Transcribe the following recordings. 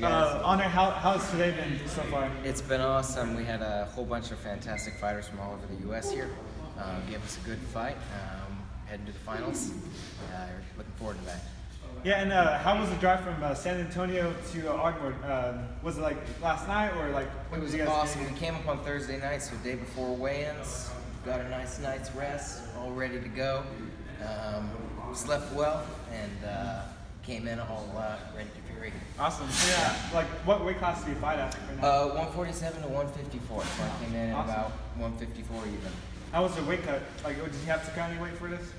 guys. Honor, how has today been so far? It's been awesome. We had a whole bunch of fantastic fighters from all over the U.S. here. Gave us a good fight. Heading to the finals. Looking forward to that. Yeah, and how was the drive from San Antonio to Ardmore? Was it like last night or like? It was awesome. We came up on Thursday night, so the day before weigh-ins. Got a nice night's rest, all ready to go. Slept well and came in all ready to be ready. Awesome. So yeah, like what weight class do you fight at right now? 147 to 154. So I came in awesome. At about 154 even. How was the weight cut? Like, did you have to cut any weight for this?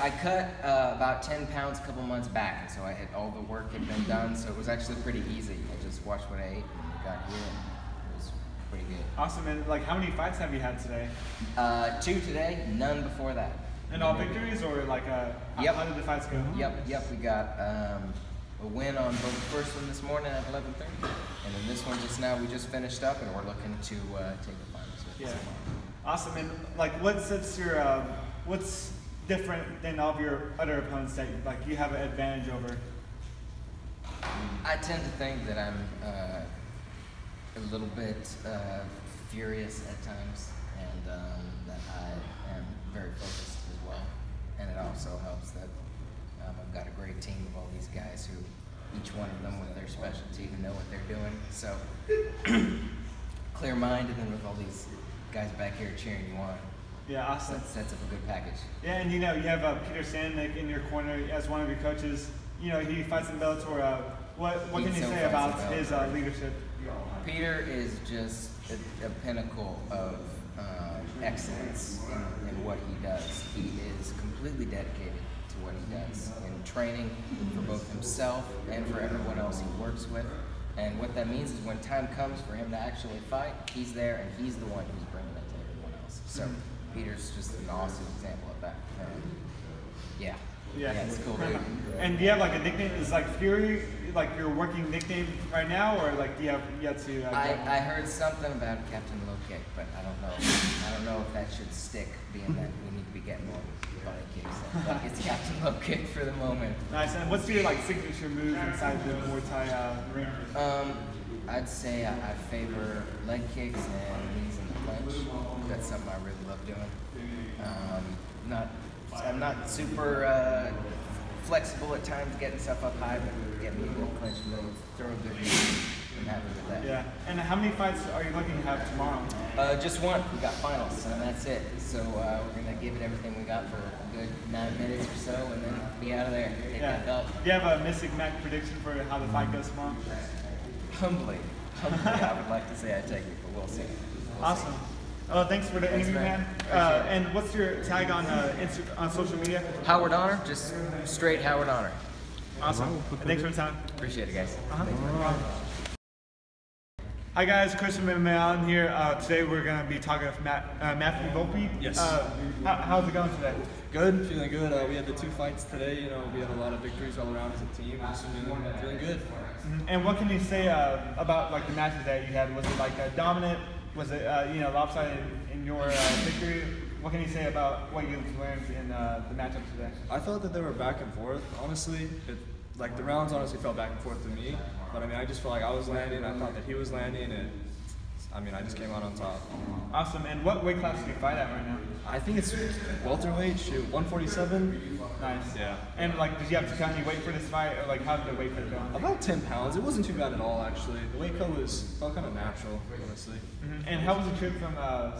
I cut about 10 pounds a couple months back, and so I had all the work had been done, so it was actually pretty easy. I just watched what I ate and got here, and it was pretty good. Awesome, and like, how many fights have you had today? 2 today, none before that. And all victories, or like, how did the fights go? Yep, we got a win on both the first one this morning at 11:30, and then this one just now, we just finished up, and we're looking to take the finals with us tomorrow. Awesome, and like, what's different than all of your other opponents that like you have an advantage over? I tend to think that I'm a little bit furious at times, and that I am very focused as well. And it also helps that I've got a great team of all these guys who, each one of them with their specialty, who know what they're doing. So clear mind, and then with all these guys back here cheering you on. Yeah, awesome. That sets up a good package. Yeah, and you know, you have Peter Stanonik in your corner as one of your coaches. You know, he fights in Bellator. What can you say about his leadership? Peter is just a pinnacle of excellence in what he does. He is completely dedicated to what he does in training for both himself and for everyone else he works with. And what that means is when time comes for him to actually fight, he's there and he's the one who's bringing it to everyone else. So Peter's just an awesome example of that. Yeah, it's cool, dude. And do you have like a nickname? Is like Fury like your working nickname right now, or like do you have yet to? I heard something about Captain Low Kick, but I don't know. I don't know if that should stick, being that we need to be getting more body kicks. Like, it's Captain Low Kick for the moment. Nice. And what's your like signature move inside the Muay Thai ring? I'd say I favor leg kicks and knees in the clinch. That's something I really love doing. I'm not super flexible at times, getting stuff up high, but getting a little clinch move, throw a good knee, I'm happy with that. Yeah, and how many fights are you looking to have tomorrow? Just one. We got finals, and that's it. So we're going to give it everything we got for a good 9 minutes or so, and then be out of there. Do you have a Mystic Mac prediction for how the fight goes tomorrow? Humbly, I would like to say I take it, but we'll see. Awesome. Oh, thanks for the interview, man. And what's your tag on social media? Howard Honor, just straight Howard Honor. Awesome. Thanks for the time. Appreciate it, guys. Hi guys, Christian McMahon here. Today we're going to be talking with Matthew Volpe. Yes. How's it going today? Good, feeling good. We had the 2 fights today. You know, we had a lot of victories all around as a team. Just feeling good. And what can you say about like the matches that you had? Was it like dominant? Was it lopsided in your victory? What can you say about what you've learned in the matchup today? I thought that they were back and forth. Honestly, like the rounds honestly felt back and forth to me. But I mean, I just felt like I was landing. I thought that he was landing, and I mean, I just came out on top. Awesome. And what weight class do you fight at right now? I think it's welterweight. Shoot, 147. Nice. Yeah. And like, did you have to count any weight for this fight, or like, how did the weight cut go? About 10 pounds. It wasn't too bad at all, actually. The weight cut felt kind of natural, honestly. And how was the trip from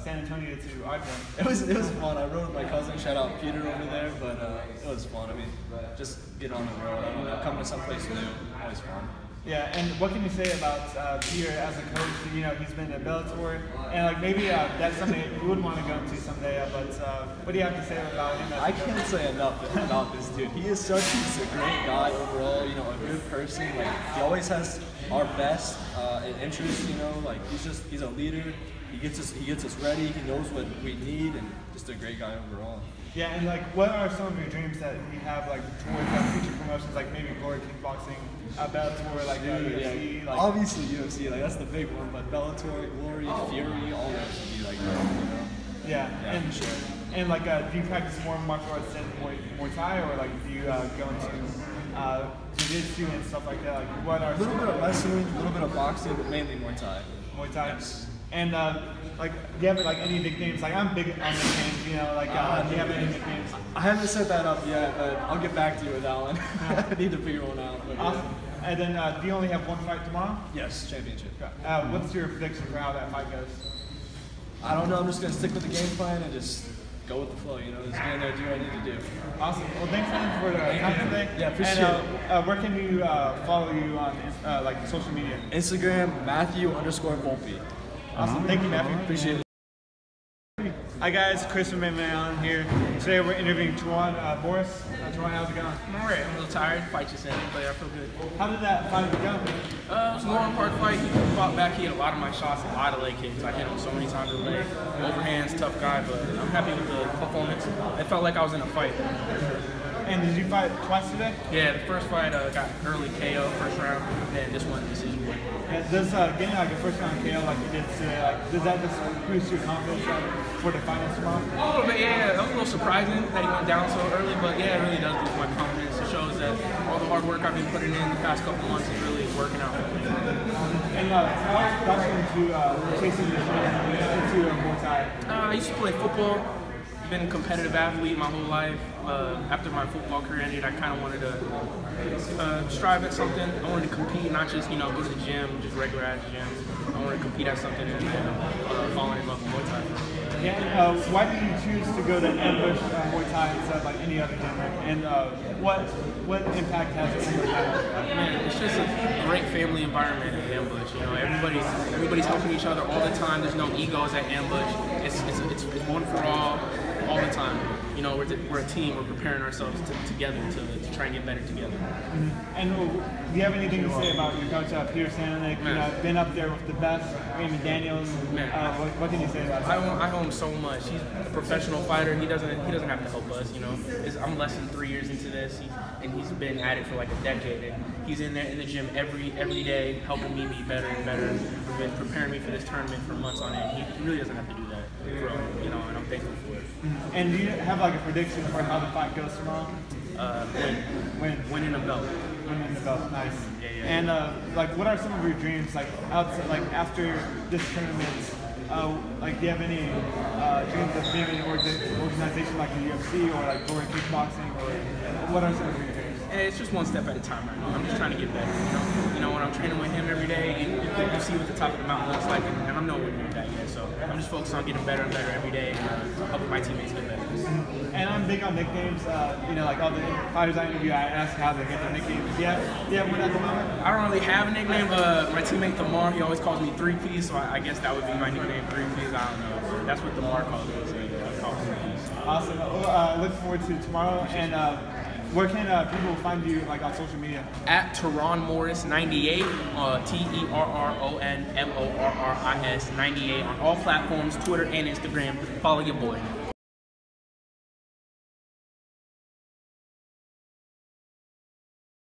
San Antonio to Ogden? It was fun. I rode with my cousin. Shout out Peter over there, but it was fun. I mean, just get on the road. I don't know, coming to someplace new, always fun. Yeah, and what can you say about Peter as a coach? You know, he's been at Bellator, and like maybe that's something you would want to go to someday. But what do you have to say about him? I can't say enough about this dude. He is he's a great guy overall. You know, a good person. Like, he always has our best interests. You know, like he's a leader. He gets us ready. He knows what we need, and just a great guy overall. Yeah, and like, what are some of your dreams that you have, like, towards future promotions, like maybe Glory, kickboxing, Bellator, like UFC? Yeah. Like, obviously UFC, like that's the big one, but Bellator, Glory, Fury, all that should be like that, you know? Yeah, and sure. And like, do you practice more martial arts than Muay Thai, or like, do you go into jiu-jitsu and stuff like that? Like, what are a little bit of wrestling, a little bit of boxing, but mainly Muay Thai. Muay Thai. Yes. And like, do you have like any nicknames? Like, I'm big on nicknames, you know. Like, do you have any nicknames? I haven't set that up yet, but I'll get back to you with that one. I need to figure one out. But, yeah. And then, do you only have one fight tomorrow? Yes, championship. What's your prediction for how that fight goes? I don't know. I'm just gonna stick with the game plan and just go with the flow. You know, just get in there, do what I need to do. Awesome. Well, thanks for the time today. Yeah, appreciate it. Where can you follow you on like social media? Instagram, Matthew_Volpe. Awesome. Thank you, Matthew. Appreciate it. Hi guys, Chris and on here. Today we're interviewing Terron Morris. Terron, how's it going? I'm alright. I'm a little tired. Fight just ended, but I feel good. How did that fight go? It was a long hard fight. He fought back. He had a lot of my shots, a lot of leg kicks. I hit him so many times with leg. Overhands, tough guy, but I'm happy with the performance. It felt like I was in a fight. And did you fight twice today? Yeah, the first fight got early KO, first round, and then this one decision. And does getting like a first round KO like you did today, like, does that just boost your confidence for the finals tomorrow? A little bit, yeah. That was a little surprising that he went down so early, but yeah, it really does boost my confidence. It shows that all the hard work I've been putting in the past couple months is really working out for me. And how got you into chasing this into Muay Thai? I used to play football. Been a competitive athlete my whole life. After my football career ended, I kind of wanted to strive at something. I wanted to compete, not just, you know, go to the gym, just regular ass gym. I wanted to compete at something and falling in love with Muay Thai. Yeah, why did you choose to go to Ambush Muay Thai instead of like any other gym? And what impact has it on your life? Man, it's just a great family environment at Ambush. You know, everybody's helping each other all the time. There's no egos at Ambush. It's one for all. All the time, you know, we're a team. We're preparing ourselves together to try and get better together. Mm-hmm. And do you have anything to say about your coach, Peter Stanonik? You know, been up there with the best, Raymond Daniels. What can you say about that? I owe him so much. He's a professional fighter. He doesn't have to help us. You know, I'm less than 3 years into this, and he's been at it for like a decade. And he's in there in the gym every day, helping me be better and better. He's been preparing me for this tournament for months on end. He really doesn't have to do that, you know, and I'm thankful for it. And do you have like a prediction for how the fight goes tomorrow? Winning a belt. Winning the belt, nice. Yeah, yeah. And like, what are some of your dreams? Like, outside, like after this tournament, like, do you have any dreams of being in an organization like the UFC or like Glory kickboxing? Or what are some of your dreams? And it's just one step at a time right now. I'm just trying to get better. You know, when I'm training with him every day, you see what the top of the mountain looks like, and I'm nowhere near that yet. So I'm just focused on getting better and better every day, and helping my teammates get better. And I'm big on nicknames. You know, like all the fighters I interview, I ask how they get their nicknames. Yeah, one at the moment. I don't really have a nickname. My teammate Thamar, he always calls me 3P, so I guess that would be my nickname, 3Ps. I don't know. That's what Thamar calls me. So I call him 3Ps. Awesome. Look forward to tomorrow. And where can people find you, like, on social media? At Terron Morris 98, TERRON MORRIS 98 on all platforms, Twitter and Instagram. Follow your boy.